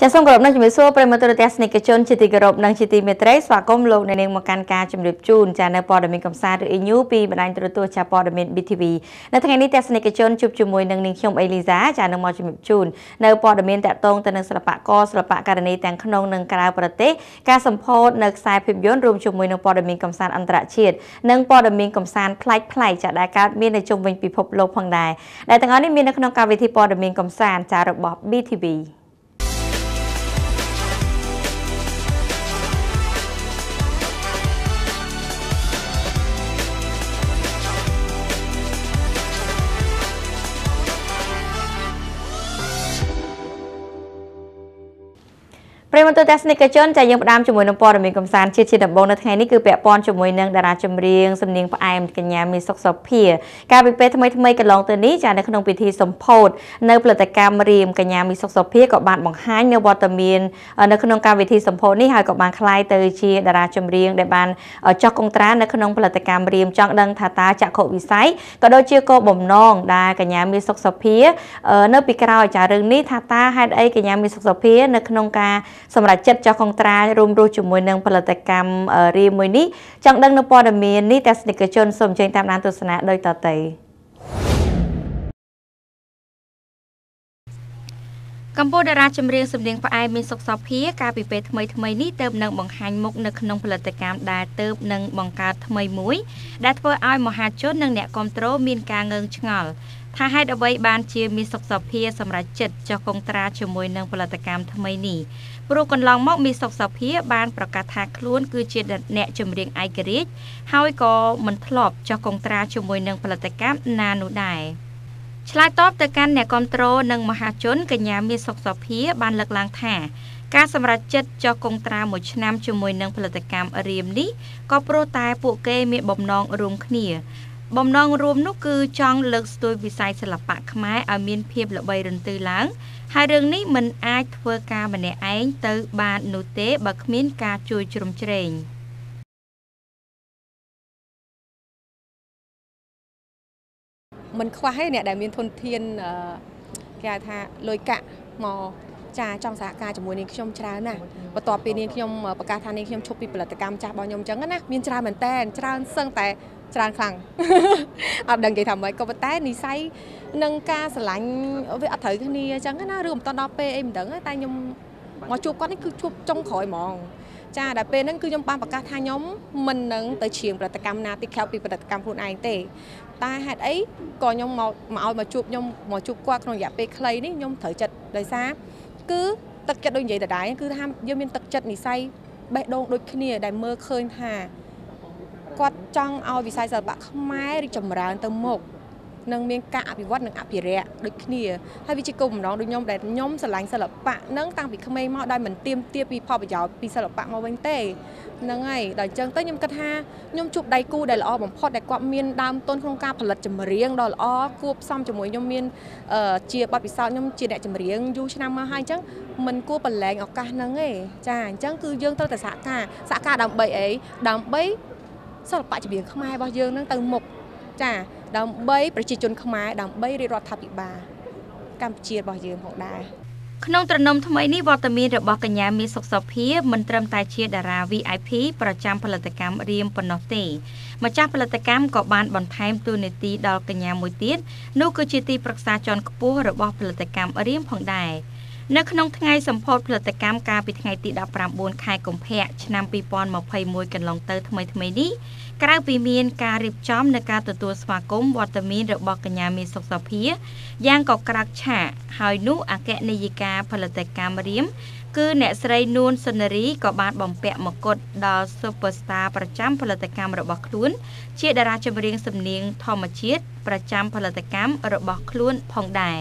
จะส่งกรอบนังจุ่มซัวปริมาณตัวเตสในกระชนจิติกรอบนังจิติเมตรสวักก้มลงในเนืองมการการจุ่มเดือบจูนจากในปอดมินกำซาหรืออิญูปีบรรดาตัวตัวจากปอดมินบีทีวีในทางนี้เตสในกระชนจุ่มจุ่มมวยนังนิยมเอลิซาจากในมอจุ่มเดือบจูนในปอดมินแต่ตรงแต่ในสลับปะกอสลับปะการณีแต่งขนมนังกราประเตการสัมโพธนักสายพิมพ์ย้อนรวมจุ่มมวยนังปอดมินกำซาอันตรชีดนังปอดมินกำซาคล้ายคล้ายจากดาการมีในจุ่มวิญปีพบโลกพังได้ในทางนี้มีนักขนมการวิธีปอดมินกำซาจากระบบบีทีวีเรื่องมันตัวเทสนิคเชิญใจยังประดามจมวยน้ำปอดมีกำซานเชียดชิดดับบงนัทไงนี่คือแปะปอนจมวยเนืองดาราจมเรียงสำเนียงพระไอมันกันยามีซอกซอกเพียการไปเปะทำไมกันลองตัวนี้จากในขนมพิธีสมโพธในปฏิกรรมเรียมกันยามีซอกซอกเพียกับบานบังฮันเนวบอตเมียนในขนมการพิธีสมโพธนี่หายกับบานคลายเตยชีดาราจมเรียงได้บานจอกกงตราในขนมปฏิกรรมเรียมจอกดังทาตาจากโควิไซก็โดยเชี่ยวโกบ่มน้องได้กันยามีซอกซอกเพียเนื้อปีกราวจากเรื่องนี้ทาตาให้ไอกันยามีซอกซอกเพียในขนมกาสำหรับเจ็ดจอคงตรารวมรู้จุ่มมวยนังผลิตกรรมรีมวยนี้จังดังนปอดเมียนนี่แต่สนิกชนสมเชิงตามนันตุสนะโดยต่อเตยกัมพูดาราจำเรียงสำเนียงพระไอมีซอกซอกเพี้ยการปิเปทำไมนี่เติมนังบังหันมุกนักขนมผลิตกรรมได้เติมนังบังการทำไมมุ้ยได้เพื่อไอมหาชนนังเนี่ยคอนโทรมีการเงินชงลถ้าให้เอาไว้บานเชียมีซอกซอกเพียสำหรับเจ็ดจอคงตราจุ่มมวยนังผลิตกรรมทำไมนี่ปลูกกันลองมอกมีสกสเพียบานประกาศทางคลุ้นคือเจดแนะจำเรียงไอกริชเฮาก็มันทลอบจอกงตราชมวยนังผลิตกรรมนานุได้ชลายตอบแต่การแนะคอนโทรนังมหาชนกัญญามีสกสเพียบานหลักลางแท้การสำหรับเจ็ดจอกงตราหมดชนะชมวยนังผลิตกรรมเรียมนี้ก็โปรตายปุเกมีบ่มนองรุมขณีบ่มนองรวมนุกือจองเลิกตัววิสัยสลับปะขมายอามีนเพียบละใบรนตือหลังหาเรื่องนี้มันอาจเพื่อการบันเนอายเตอบานนุเตบักมินการจุยจุมเจริญมันควายเนี่ยได้มีทนเทียนแก่ทาลอยกะมอจ่าจองสาการจมูกนี้ขยมชราน่ะประต่อปีนี้ขยมประกาศทางนี้ขยมชกปีปฏิบัติกรรมจ่าบอลยมจังกันนะมีชราเหมือนแตนชราเซิงแต่จานคลังอัดดังใจทำไว้ก็แต่นิสัยนังกาสลังวิอัดเถิดนี่จังก็น่ารวมตอนนอเปเอ็มดังแต่ยมหมอชุบก็นี่คือชุบจงคอยมองจ้าแต่เปนั่นคือยมปามปากกาทายมมันนังเตยเฉียงปฏิกรรมนาติแคลปีปฏิกรรมพูนไอเตะตาหัดไอ้ก่อนยมมาเอามาชุบยมหมอชุบกว่าขนมยาเปคลายนี่ยมเถิดจัดเลยซะคือตักจัดโดยใหญ่แต่ได้คือทำยมเป็นตักจัดนิสัยเบะโดนโดยขี้เนี่ยได้เมื่อเคยหาก็จ้องเอาวิสัยสระขมายริจมราอันตมกนังเมียงกะปิวัดนังอภิเรศดึกนี่ให้วิจิกรน้องดูย่อมแดดย่อมสลังสลับปะนังตังปิขมายมอได้เหมือนเตี้ยปีพอปิยาวปีสลับปะมาเวงเต้นังไงดอยเจิงเต้ย่อมกระทาย่อมจุบไดกู้ไดละอผมพอดไดกว่าเมียนดามต้นโครงการผลัดจมเรียงดอละอควบซ้ำจมวยย่อมเมียนเจียบปิสาวย่อมเจียแดดจมเรียงยูชนะมาให้จังมันกู้ปันแรงออกกันนังไงจ้าจังคือเยิงเต้แต่สากาดำใบเอ๋ดำใบสลับปะจะเบี่ยงขมายบ่เยิงนั่งตึงหมกจ้าดำใบประจิจนขมายดำใบรีรอดทับอีบาการเจียบ่เยิงของได้ขนมตระนมทำไมนี่วอตมีระบอกกัญญามีสกสเพียมันเติมตายเชียดาราวีไอพีประจำผลิตกรรมเรียมปนนตีมาจากผลิตกรรมกบานบอนไทม์ตูเนตีดอลกัญญามวยตีนนู่คือจิตีปรักษาจรกปูระบอกผลิตกรรมเรียมของได้นักขนมไงสมโพธผลิตกรรมการปิดไงติดดาวปราบบุญคายกลมแพะชนะปีปอนหมอกไพมวยกันลองเตอร์ทำไมนี่กลางปีมีนการริบจ้อมในการตัวสวากมวอตมีนระบอกกัญญามีสกสเพียย่างกอกกระฉะหอยนุอาแกะนิยกาผลิตกรรมเรียมคือเนสไรนูนสนรีกบาดบอมแปะมกดดาวซูเปอร์สตาร์ประจำผลิตกรรมระบอกคลุ้นเชียดาราจำเรียงสำเนียงทอมเชียดประจำผลิตกรรมระบอกคลุ้นพองได้